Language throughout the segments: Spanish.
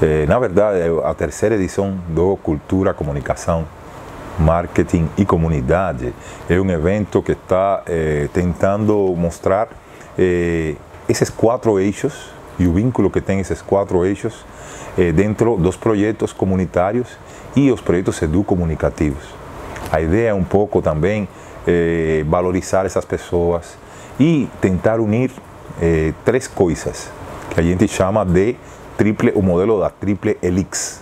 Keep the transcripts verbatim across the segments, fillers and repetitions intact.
É, na verdade, a terceira edição do Cultura, Comunicação, Marketing e Comunidade é um evento que está é, tentando mostrar é, esses quatro eixos e o vínculo que tem esses quatro eixos é, dentro dos projetos comunitários e os projetos educomunicativos. A ideia é um pouco também é, valorizar essas pessoas e tentar unir é, três coisas que a gente chama de triple, o modelo da triple helix,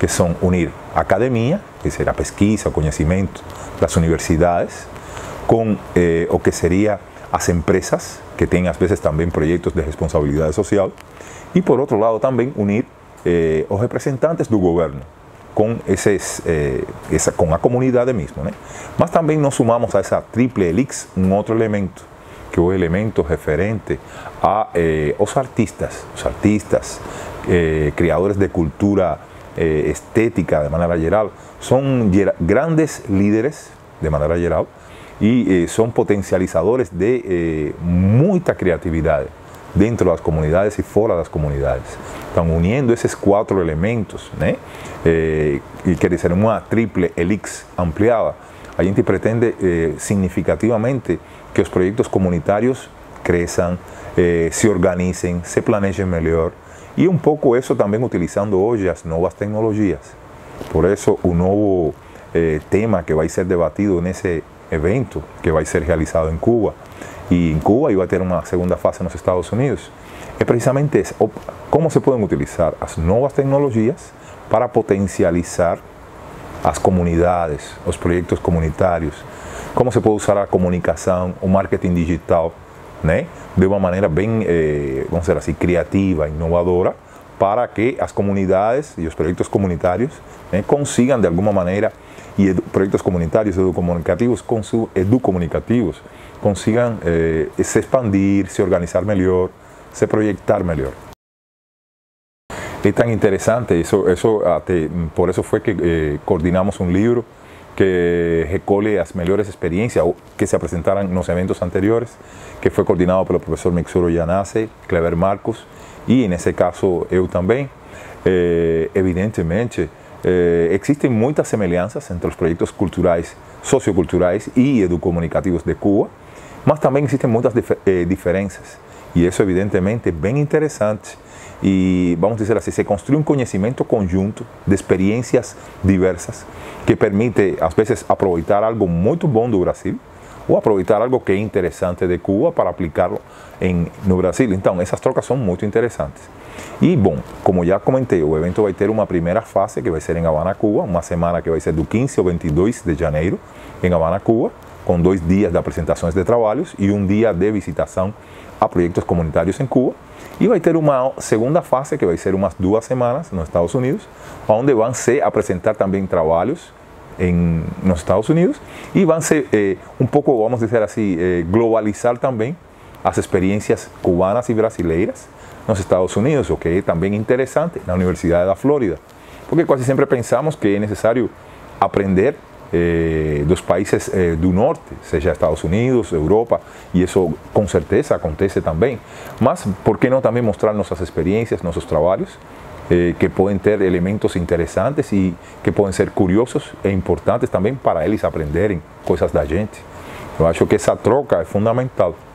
que são unir a academia, que será a pesquisa, o conhecimento das universidades, com eh, o que seria as empresas, que têm às vezes também projetos de responsabilidade social, e por outro lado também unir eh, os representantes do governo com, esses, eh, essa, com a comunidade mesmo, né? Mas também nós sumamos a essa triple helix um outro elemento, que é o elemento referente a eh, os artistas, os artistas, eh, criadores de cultura Eh, estética de manera geral, son grandes líderes de manera geral y eh, son potencializadores de eh, mucha creatividad dentro de las comunidades y fuera de las comunidades. Están uniendo esos cuatro elementos, ¿no? eh, y quiere ser una triple helix ampliada. A gente pretende eh, significativamente que los proyectos comunitarios crezcan, eh, se organicen, se planejen mejor. Y un poco eso también utilizando hoy las nuevas tecnologías. Por eso un nuevo eh, tema que va a ser debatido en ese evento, que va a ser realizado en Cuba, y en Cuba iba a tener una segunda fase en los Estados Unidos, es precisamente eso, cómo se pueden utilizar las nuevas tecnologías para potencializar las comunidades, los proyectos comunitarios, cómo se puede usar la comunicación o marketing digital, né? De uma maneira bem, eh, vamos dizer assim, criativa, inovadora, para que as comunidades e os projetos comunitários, né, consigam de alguma maneira, e projetos comunitários educomunicativos, educomunicativos consigam eh, se expandir, se organizar melhor, se projetar melhor. É tão interessante, isso, isso até, por isso foi que eh, coordenamos um livro que recolhe as melhores experiências que se apresentaram nos eventos anteriores, que foi coordenado pelo professor Mixuro Yanase, Clever Marcos, e nesse caso eu também. Eh, evidentemente, eh, existem muitas semelhanças entre os projetos culturais, socioculturais e educomunicativos de Cuba, mas também existem muitas dif- eh, diferenças. E isso, evidentemente, é bem interessante. Y vamos a decir así, se construye un conocimiento conjunto de experiencias diversas que permite a veces aprovechar algo muy bueno de Brasil o aprovechar algo que es interesante de Cuba para aplicarlo en no Brasil. Entonces, esas trocas son muy interesantes. Y bueno, como ya comenté, el evento va a tener una primera fase que va a ser en Habana, Cuba, una semana que va a ser del quince al veintidós de enero en Habana, Cuba, con dos días de presentaciones de trabajos y un día de visitación a proyectos comunitarios en Cuba. Y va a tener una segunda fase que va a ser unas dos semanas en los Estados Unidos, donde van a presentar también trabajos en los Estados Unidos y van a eh, un poco, vamos a decir así, eh, globalizar también las experiencias cubanas y brasileiras en los Estados Unidos, lo que es también interesante en la Universidad de la Florida, porque casi siempre pensamos que es necesario aprender Eh, dos países eh, del norte, sea Estados Unidos, Europa, y eso con certeza acontece también. Mas, ¿por qué no también mostrar nuestras experiencias, nuestros trabajos, eh, que pueden tener elementos interesantes y que pueden ser curiosos e importantes también para ellos aprenderem cosas de la gente? Yo acho que esa troca es fundamental.